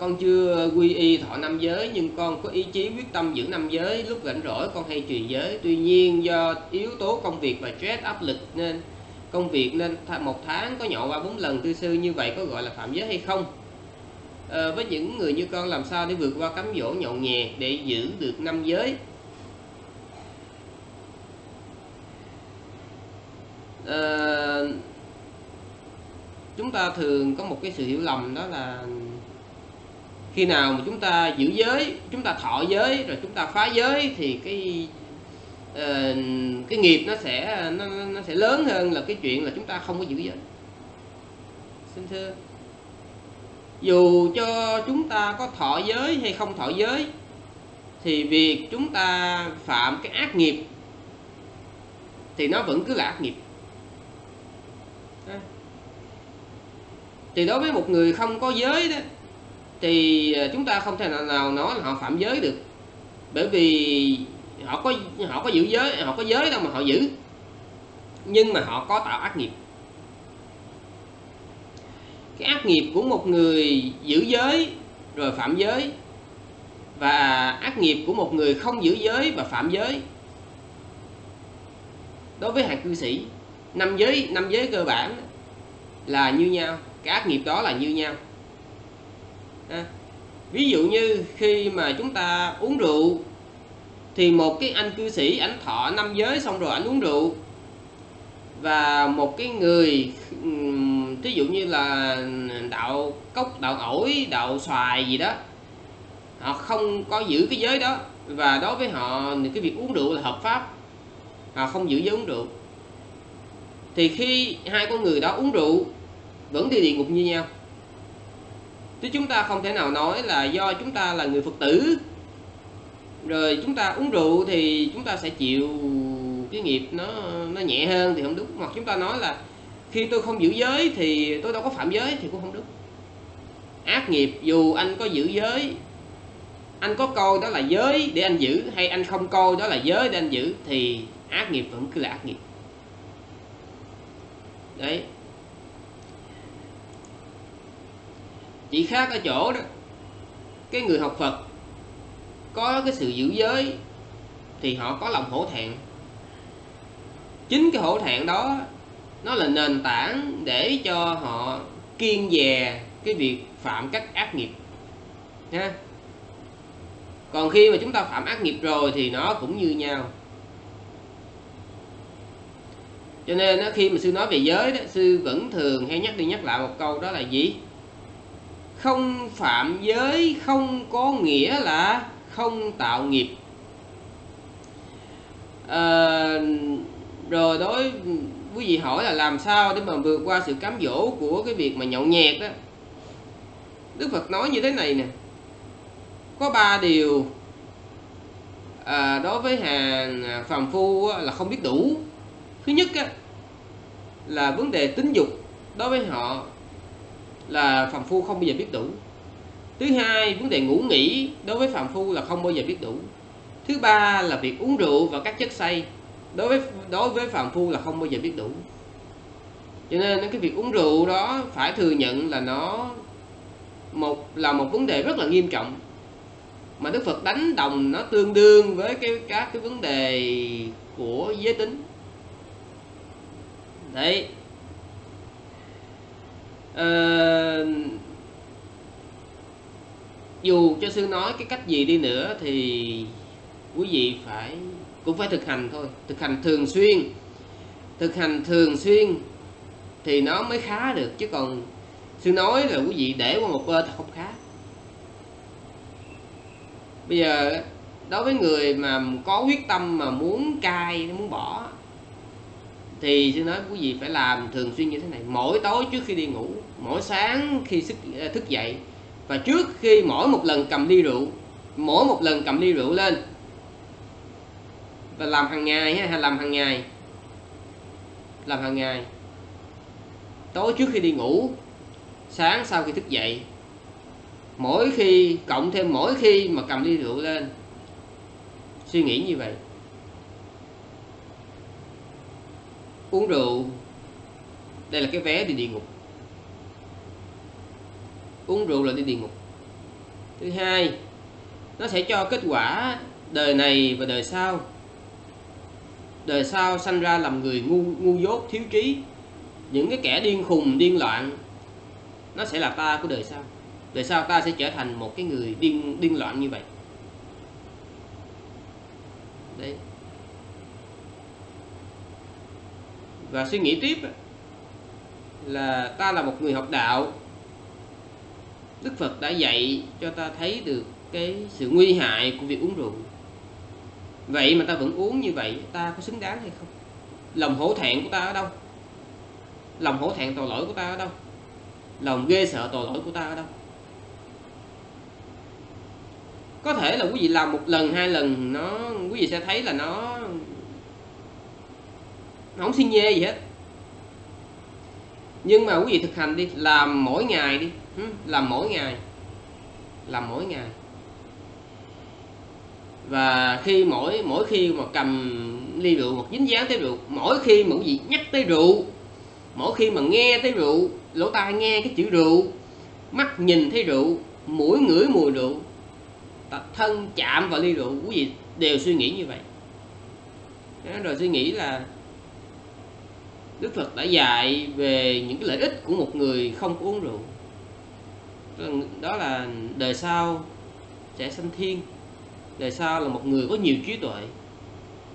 Con chưa quy y thọ năm giới nhưng con có ý chí quyết tâm giữ năm giới. Lúc rảnh rỗi con hay trì giới. Tuy nhiên do yếu tố công việc và stress áp lực nên công việc nên một tháng có nhậu 3-4 lần. Thưa sư, như vậy có gọi là phạm giới hay không? Với những người như con làm sao để vượt qua cám dỗ nhậu nhẹt để giữ được năm giới? Chúng ta thường có một cái sự hiểu lầm, đó là khi nào mà chúng ta giữ giới, chúng ta thọ giới rồi chúng ta phá giới thì cái nghiệp nó sẽ lớn hơn là cái chuyện là chúng ta không có giữ giới. Xin thưa, dù cho chúng ta có thọ giới hay không thọ giới thì việc chúng ta phạm cái ác nghiệp thì nó vẫn cứ là ác nghiệp. Thì đối với một người không có giới đó thì chúng ta không thể nào nói là họ phạm giới được, bởi vì họ có giữ giới, họ có giới đâu mà họ giữ, nhưng mà họ có tạo ác nghiệp. Cái ác nghiệp của một người giữ giới rồi phạm giới và ác nghiệp của một người không giữ giới và phạm giới. Đối với hàng cư sĩ, năm giới cơ bản là như nhau, cái ác nghiệp đó là như nhau. Ví dụ như khi mà chúng ta uống rượu thì một cái anh cư sĩ ảnh thọ năm giới xong rồi ảnh uống rượu, và một cái người ví dụ như là đạo cốc, đạo ổi, đạo xoài gì đó, họ không có giữ cái giới đó, và đối với họ cái việc uống rượu là hợp pháp, họ không giữ giới uống rượu, thì khi hai con người đó uống rượu vẫn đi địa ngục như nhau. Chứ chúng ta không thể nào nói là do chúng ta là người Phật tử rồi chúng ta uống rượu thì chúng ta sẽ chịu cái nghiệp nó nhẹ hơn thì không đúng. Hoặc chúng ta nói là khi tôi không giữ giới thì tôi đâu có phạm giới thì cũng không đúng. Ác nghiệp dù anh có giữ giới, anh có coi đó là giới để anh giữ hay anh không coi đó là giới để anh giữ, thì ác nghiệp vẫn cứ là ác nghiệp. Đấy, chỉ khác ở chỗ đó, cái người học Phật có cái sự giữ giới thì họ có lòng hổ thẹn. Chính cái hổ thẹn đó nó là nền tảng để cho họ kiêng dè cái việc phạm các ác nghiệp ha. Còn khi mà chúng ta phạm ác nghiệp rồi thì nó cũng như nhau. Cho nên khi mà sư nói về giới đó, sư vẫn thường hay nhắc đi nhắc lại một câu, đó là gì? Không phạm giới không có nghĩa là không tạo nghiệp. Rồi đối quý vị hỏi là làm sao để mà vượt qua sự cám dỗ của cái việc mà nhậu nhẹt đó. Đức Phật nói như thế này nè, có 3 điều đối với hàng phàm phu là không biết đủ. Thứ nhất là vấn đề tính dục, đối với họ là phàm phu không bao giờ biết đủ. Thứ hai, vấn đề ngủ nghỉ, đối với phàm phu là không bao giờ biết đủ. Thứ ba là việc uống rượu và các chất say, đối với phàm phu là không bao giờ biết đủ. Cho nên cái việc uống rượu đó phải thừa nhận là nó là một vấn đề rất là nghiêm trọng, mà Đức Phật đánh đồng nó tương đương với các cái vấn đề của giới tính. Đấy, dù cho sư nói cái cách gì đi nữa thì quý vị cũng phải thực hành thôi. Thực hành thường xuyên thì nó mới khá được, chứ còn sư nói là quý vị để qua một bên thì không khá. Bây giờ đối với người mà có quyết tâm mà muốn cai, muốn bỏ, thì sư nói quý vị phải làm thường xuyên như thế này: mỗi tối trước khi đi ngủ, mỗi sáng khi thức dậy, và trước khi mỗi một lần cầm ly rượu lên, và làm hàng ngày, tối trước khi đi ngủ, sáng sau khi thức dậy, cộng thêm mỗi khi mà cầm ly rượu lên. Suy nghĩ như vậy. Uống rượu, đây là cái vé đi địa ngục. Uống rượu là đi địa ngục. Thứ hai, nó sẽ cho kết quả đời này và đời sau. Đời sau sanh ra làm người ngu dốt, thiếu trí. Những cái kẻ điên khùng, điên loạn, nó sẽ là ta của đời sau. Đời sau ta sẽ trở thành một cái người điên loạn như vậy. Đấy. Và suy nghĩ tiếp là ta là một người học đạo. Đức Phật đã dạy cho ta thấy được cái sự nguy hại của việc uống rượu. Vậy mà ta vẫn uống như vậy, ta có xứng đáng hay không? Lòng hổ thẹn của ta ở đâu? Lòng hổ thẹn tội lỗi của ta ở đâu? Lòng ghê sợ tội lỗi của ta ở đâu? Có thể là quý vị làm một lần, hai lần, quý vị sẽ thấy là nó không xi nhê gì hết. Nhưng mà quý vị thực hành đi, làm mỗi ngày đi. Làm mỗi ngày. Và khi mỗi khi mà cầm ly rượu hoặc dính dáng tới rượu, mỗi khi mà quý vị nhắc tới rượu, mỗi khi mà nghe tới rượu, lỗ tai nghe cái chữ rượu, mắt nhìn thấy rượu, mũi ngửi mùi rượu, thân chạm vào ly rượu, quý vị đều suy nghĩ như vậy. Đó, rồi suy nghĩ là Đức Phật đã dạy về những cái lợi ích của một người không uống rượu. Đó là đời sau sẽ sanh thiên. Đời sau là một người có nhiều trí tuệ.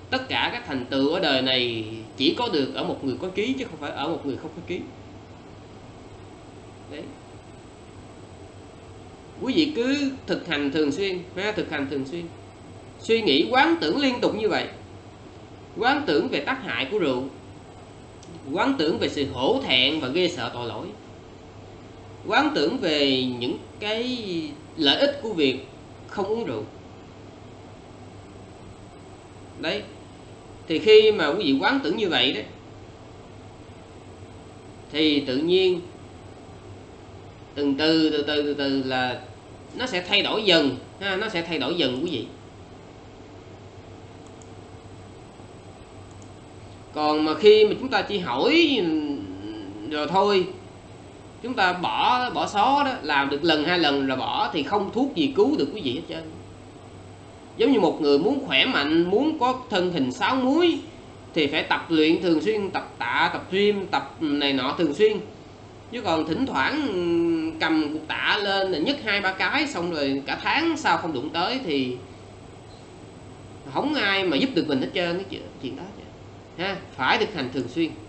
Tất cả các thành tựu ở đời này chỉ có được ở một người có trí, chứ không phải ở một người không có trí. Đấy. Quý vị cứ thực hành thường xuyên, suy nghĩ, quán tưởng liên tục như vậy. Quán tưởng về tác hại của rượu, quán tưởng về sự hổ thẹn và ghê sợ tội lỗi, quán tưởng về những cái lợi ích của việc không uống rượu. Đấy. Thì khi mà quý vị quán tưởng như vậy đấy, thì tự nhiên từ từ là nó sẽ thay đổi dần ha, nó sẽ thay đổi dần quý vị. Còn mà khi mà chúng ta chỉ hỏi rồi thôi, chúng ta bỏ xó đó, làm được lần hai lần rồi bỏ, thì không thuốc gì cứu được quý vị hết trơn. Giống như một người muốn khỏe mạnh, muốn có thân hình sáu múi thì phải tập luyện thường xuyên, tập tạ, tập gym, tập này nọ thường xuyên. Chứ còn thỉnh thoảng cầm cục tạ lên là nhấc 2-3 cái xong rồi cả tháng sau không đụng tới thì không ai mà giúp được mình hết trơn cái chuyện đó. Ha, phải thực hành thường xuyên.